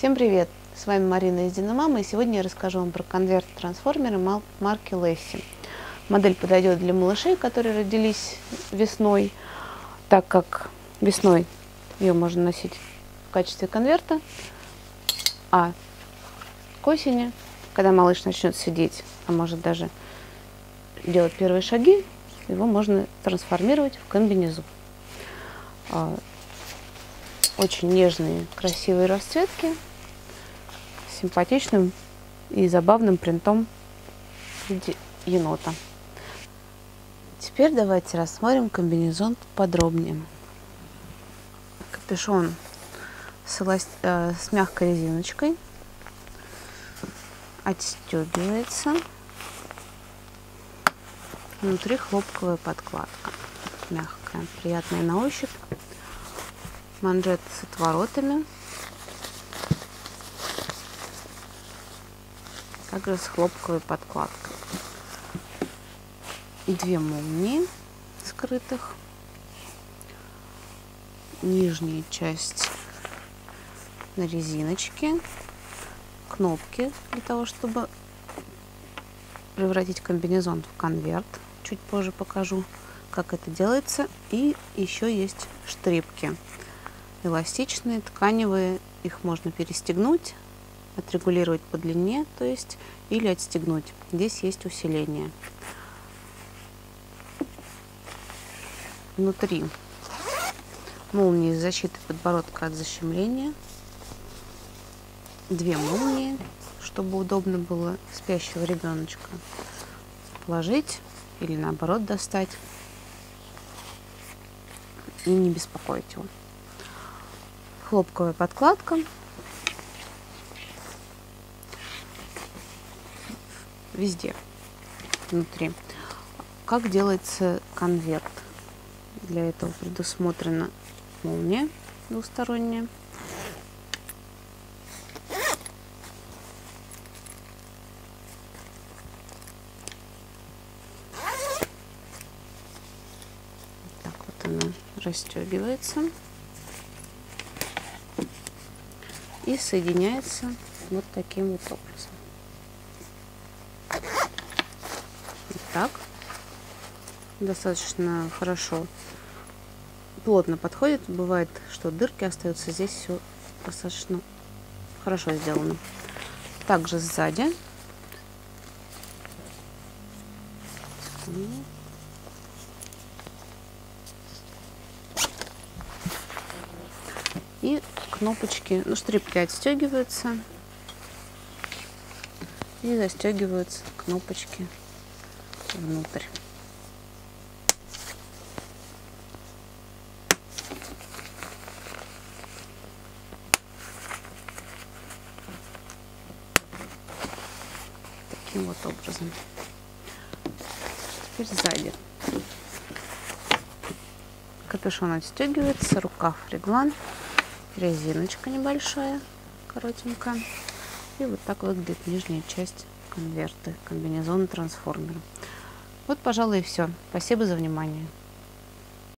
Всем привет! С вами Марина из Диномама, и сегодня я расскажу вам про конверт-трансформеры марки Лесси. Модель подойдет для малышей, которые родились весной, так как весной ее можно носить в качестве конверта, а к осени, когда малыш начнет сидеть, а может даже делать первые шаги, его можно трансформировать в комбинезон. Очень нежные, красивые расцветки с симпатичным и забавным принтом в виде енота. Теперь давайте рассмотрим комбинезон подробнее. Капюшон с мягкой резиночкой, отстегивается, внутри хлопковая подкладка, мягкая, приятная на ощупь. Манжеты с отворотами, также с хлопковой подкладкой. Две молнии скрытых. Нижняя часть на резиночке. Кнопки для того, чтобы превратить комбинезон в конверт. Чуть позже покажу, как это делается. И еще есть штрипки. Эластичные, тканевые, их можно перестегнуть, отрегулировать по длине, то есть, или отстегнуть. Здесь есть усиление. Внутри молнии с защитой подбородка от защемления. Две молнии, чтобы удобно было спящего ребеночка положить или наоборот достать и не беспокоить его. Хлопковая подкладка, везде внутри. Как делается конверт? Для этого предусмотрена молния двусторонняя, так вот она расстегивается и соединяется вот таким вот образом. Вот так. Достаточно хорошо, плотно подходит. Бывает, что дырки остаются, здесь все достаточно хорошо сделано. Также сзади. И кнопочки, штрипки отстегиваются и застегиваются кнопочки внутрь. Таким вот образом. Теперь сзади. Капюшон отстегивается, рукав реглан. Резиночка небольшая, коротенькая. И вот так выглядит нижняя часть конверта, комбинезона трансформера. Вот, пожалуй, и все. Спасибо за внимание.